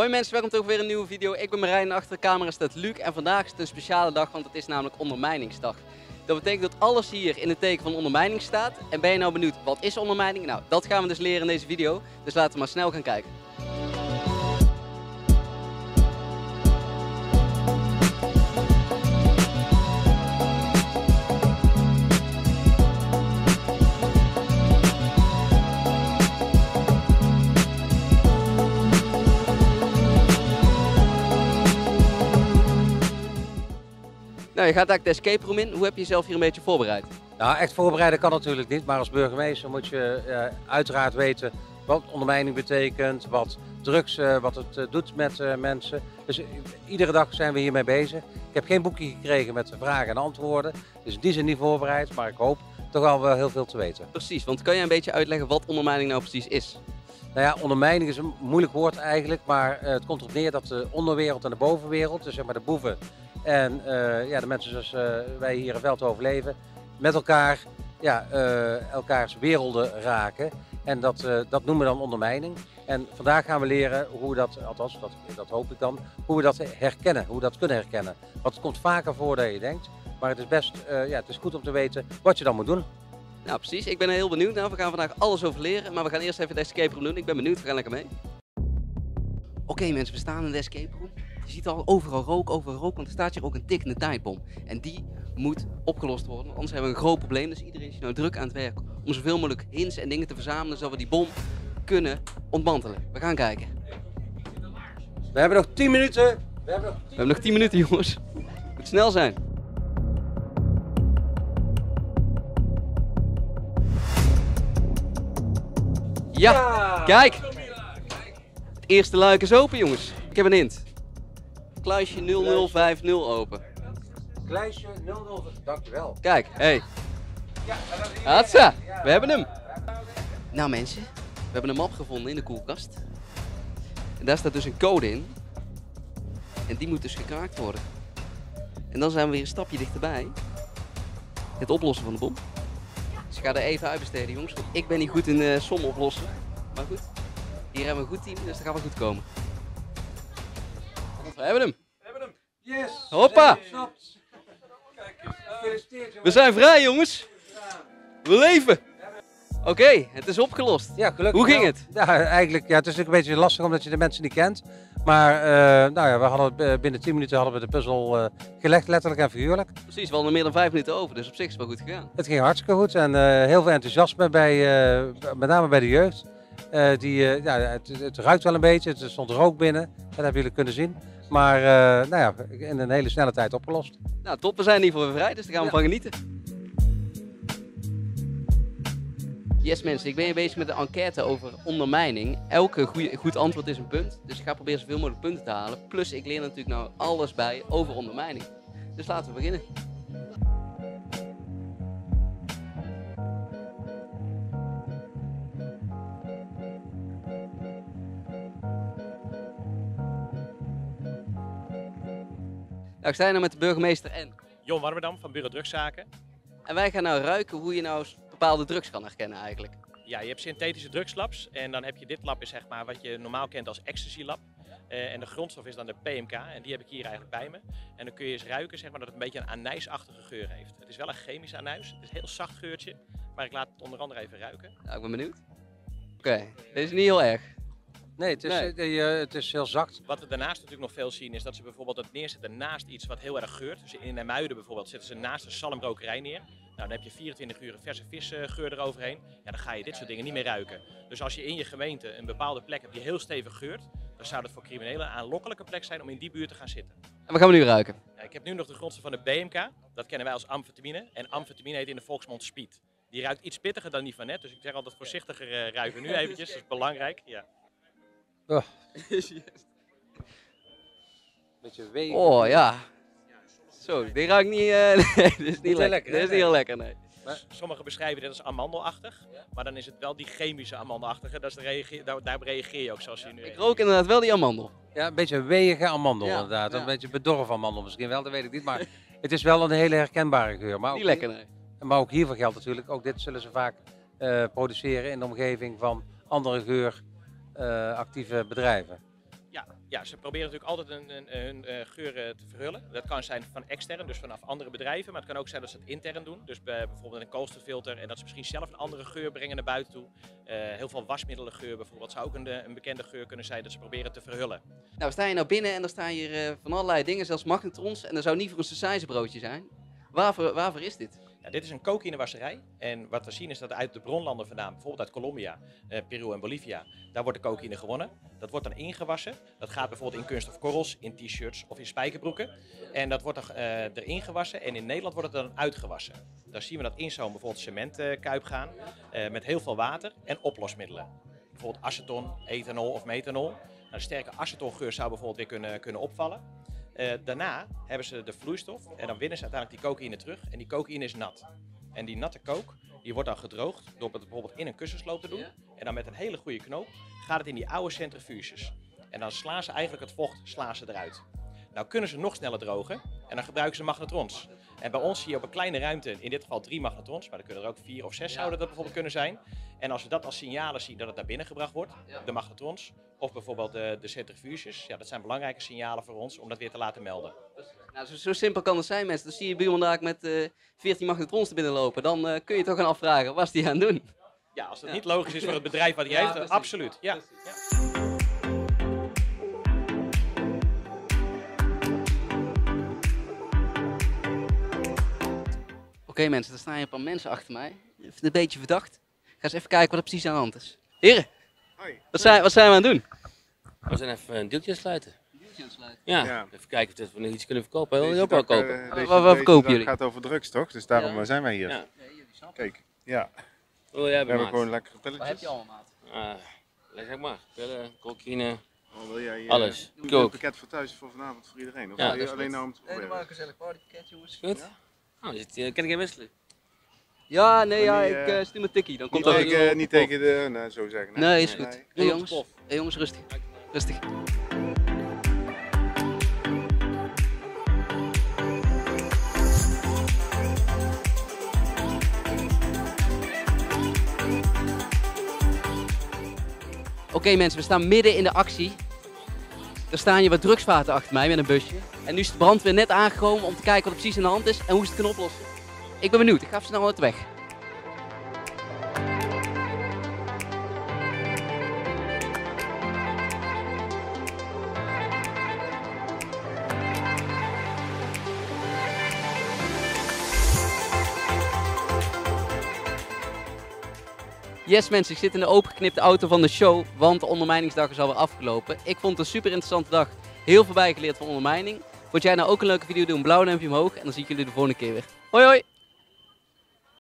Hoi mensen, welkom terug weer een nieuwe video. Ik ben Marijn, achter de camera staat Luc en vandaag is het een speciale dag, want het is namelijk ondermijningsdag. Dat betekent dat alles hier in het teken van ondermijning staat. En ben je nou benieuwd, wat is ondermijning? Nou, dat gaan we dus leren in deze video, dus laten we maar snel gaan kijken. Nou, je gaat eigenlijk de escape room in. Hoe heb je jezelf hier een beetje voorbereid? Nou, echt voorbereiden kan natuurlijk niet, maar als burgemeester moet je uiteraard weten wat ondermijning betekent, wat drugs, wat het doet met mensen. Dus iedere dag zijn we hiermee bezig. Ik heb geen boekje gekregen met vragen en antwoorden, dus in die zin niet voorbereid, maar ik hoop toch al wel heel veel te weten. Precies, want kan jij een beetje uitleggen wat ondermijning nou precies is? Nou ja, ondermijning is een moeilijk woord eigenlijk, maar het komt erop neer dat de onderwereld en de bovenwereld, dus zeg maar de boeven, en de mensen zoals wij hier in Veldhoven leven, met elkaar elkaars werelden raken. En dat noemen we dan ondermijning. En vandaag gaan we leren hoe dat, althans dat hoop ik dan, hoe we dat herkennen, hoe we dat kunnen herkennen. Want het komt vaker voor dan je denkt, maar het is best het is goed om te weten wat je dan moet doen. Nou precies, ik ben er heel benieuwd naar. We gaan vandaag alles over leren, maar we gaan eerst even de escape room doen. Ik ben benieuwd, we gaan lekker mee. Oké, mensen, we staan in de escape room. Je ziet al overal rook, want er staat hier ook een tikkende tijdbom. En die moet opgelost worden, anders hebben we een groot probleem. Dus iedereen is nou druk aan het werk om zoveel mogelijk hints en dingen te verzamelen, zodat we die bom kunnen ontmantelen. We gaan kijken. We hebben nog 10 minuten. We hebben nog 10 minuten, jongens. Het moet snel zijn. Ja, kijk! Het eerste luik is open, jongens. Ik heb een hint. Kluisje 0050 open. Kluisje 0050, dankjewel. Kijk, hé. Hatsa, we hebben hem. Nou mensen, we hebben een map gevonden in de koelkast. En daar staat dus een code in. En die moet dus gekraakt worden. En dan zijn we weer een stapje dichterbij. Het oplossen van de bom. Dus ik ga er even uitbesteden, jongens, want ik ben niet goed in sommen oplossen. Maar goed, hier hebben we een goed team, dus dat gaat wel goed komen. We hebben hem! Yes! Hoppa! We zijn vrij, jongens! We leven! Oké, het is opgelost. Ja, gelukkig. Hoe ging het? Ja, eigenlijk, het is natuurlijk een beetje lastig omdat je de mensen niet kent. Maar we hadden, binnen 10 minuten hadden we de puzzel gelegd, letterlijk en figuurlijk. Precies, we hadden meer dan 5 minuten over, dus op zich is het wel goed gegaan. Het ging hartstikke goed en heel veel enthousiasme, met name bij de jeugd. Het ruikt wel een beetje, er stond rook binnen, dat hebben jullie kunnen zien. Maar in een hele snelle tijd opgelost. Nou top, we zijn in ieder geval weer vrij, dus daar gaan we van genieten. Yes mensen, ik ben hier bezig met een enquête over ondermijning. Elke goed antwoord is een punt, dus ik ga proberen zoveel mogelijk punten te halen. Plus ik leer natuurlijk nou alles bij over ondermijning. Dus laten we beginnen. Nou, ik sta hier met de burgemeester en John Warmerdam van Bureau Drugszaken. En wij gaan nou ruiken hoe je nou bepaalde drugs kan herkennen eigenlijk. Ja, je hebt synthetische drugslabs en dan heb je dit lab is zeg maar wat je normaal kent als ecstasy lab. En de grondstof is dan de PMK en die heb ik hier eigenlijk bij me. En dan kun je eens ruiken zeg maar, dat het een beetje een anijsachtige geur heeft. Het is wel een chemisch anijs, het is een heel zacht geurtje, maar ik laat het onder andere even ruiken. Nou, ik ben benieuwd. Oké, dit is niet heel erg. Nee, het is heel zacht. Wat we daarnaast natuurlijk nog veel zien is dat ze bijvoorbeeld het neerzetten naast iets wat heel erg geurt. Dus in Nijmuiden bijvoorbeeld zetten ze naast een zalmrokerij neer. Nou, dan heb je 24 uur verse visgeur eroverheen. Ja, dan ga je dit soort dingen niet meer ruiken. Dus als je in je gemeente een bepaalde plek hebt die heel stevig geurt, dan zou dat voor criminelen een aanlokkelijke plek zijn om in die buurt te gaan zitten. En wat gaan we nu ruiken? Ja, ik heb nu nog de grondstof van de BMK. Dat kennen wij als amfetamine. En amfetamine heet in de volksmond speed. Die ruikt iets pittiger dan die van net. Dus ik zeg altijd voorzichtiger ruiken nu eventjes. Dat is belangrijk. Ja. Oh. Beetje wegen. Oh ja. Zo, die ruikt niet. Dit is niet lekker. Dit is niet heel lekker, nee. Maar sommigen beschrijven dit als amandelachtig, maar dan is het wel die chemische amandelachtige. Dat is daarop reageer je ook zoals je nu. Ik rook inderdaad wel die amandel. Ja, een beetje wegige amandel inderdaad. Ja. Een beetje bedorven amandel misschien wel, dat weet ik niet. Maar het is wel een hele herkenbare geur. Maar ook niet lekker, nee. Maar ook hiervoor geldt natuurlijk, ook dit zullen ze vaak produceren in de omgeving van andere geur. Actieve bedrijven. Ja, ze proberen natuurlijk altijd hun geuren te verhullen. Dat kan zijn van extern, dus vanaf andere bedrijven. Maar het kan ook zijn dat ze het intern doen. Dus bijvoorbeeld een koolstoffilter. En dat ze misschien zelf een andere geur brengen naar buiten toe. Heel veel wasmiddelengeur bijvoorbeeld zou ook een bekende geur kunnen zijn dat ze proberen te verhullen. Nou, sta je nou binnen en dan staan hier van allerlei dingen, zelfs magnetrons. En dat zou niet voor een sausijzenbroodje zijn. Waarvoor is dit? Nou, dit is een cocaïnewasserij en wat we zien is dat uit de bronlanden vandaan, bijvoorbeeld uit Colombia, Peru en Bolivia, daar wordt de cocaïne gewonnen. Dat wordt dan ingewassen. Dat gaat bijvoorbeeld in kunststofkorrels, in t-shirts of in spijkerbroeken. En dat wordt dan, erin gewassen en in Nederland wordt het dan uitgewassen. Daar zien we dat in zo'n bijvoorbeeld cementkuip gaan met heel veel water en oplosmiddelen. Bijvoorbeeld aceton, ethanol of methanol. Nou, een sterke acetongeur zou bijvoorbeeld weer kunnen opvallen. Daarna hebben ze de vloeistof en dan winnen ze uiteindelijk die cocaïne terug en die cocaïne is nat. En die natte kook die wordt dan gedroogd door het bijvoorbeeld in een kussensloop te doen en dan met een hele goede knoop gaat het in die oude centrifuges. En dan slaan ze eigenlijk het vocht eruit. Nou kunnen ze nog sneller drogen en dan gebruiken ze magnetrons. En bij ons zie je op een kleine ruimte, in dit geval 3 magnetrons, maar er kunnen er ook 4 of 6 zouden dat bijvoorbeeld kunnen zijn. En als we dat als signalen zien dat het naar binnen gebracht wordt, de magnetrons of bijvoorbeeld de centrifuges, ja, dat zijn belangrijke signalen voor ons om dat weer te laten melden. Nou, zo simpel kan het zijn mensen, dan zie je buurman daar met 14 magnetrons te binnen lopen, dan kun je toch gaan afvragen, wat is die aan het doen? Ja, als dat niet logisch is voor het bedrijf wat hij heeft, dan absoluut. Ja. Oké mensen, er staan hier een paar mensen achter mij. Een beetje verdacht. Ga eens even kijken wat er precies aan de hand is. Heren, wat zijn we aan het doen? We zijn even een deeltje aan het sluiten. Ja, even kijken of we nog iets kunnen verkopen. Wil je ook wel kopen? Wat verkopen jullie? Het gaat over drugs toch? Dus daarom zijn wij hier. Ja. Kijk, Wil jij hebben we gewoon lekkere pilletjes. Wat heb je allemaal, maat? Zeg maar. Pillen, cocaïne. Wil jij alles. Doe je een pakket voor thuis voor vanavond voor iedereen? Of wil je alleen nou om te proberen? Nee, maar een gezellig partypakket jongens. Goed. Oh, kan ik hem wisselen? Ja, nee, ik stuur mijn tikkie. Dan komt niet, niet tegen de... Nee, zo zeggen. Nee, is goed. Hey, jongens, rustig. Rustig. Oké, mensen, we staan midden in de actie. Er staan hier wat drugsvaten achter mij met een busje. En nu is de brandweer net aangekomen om te kijken wat er precies aan de hand is en hoe ze het kunnen oplossen. Ik ben benieuwd, ik ga even snel uit de weg. Yes mensen, ik zit in de opengeknipte auto van de show, want de ondermijningsdag is alweer afgelopen. Ik vond het een super interessante dag. Heel veel bijgeleerd van ondermijning. Vond jij nou ook een leuke video? Doe een blauw duimpje omhoog en dan zie ik jullie de volgende keer weer. Hoi hoi!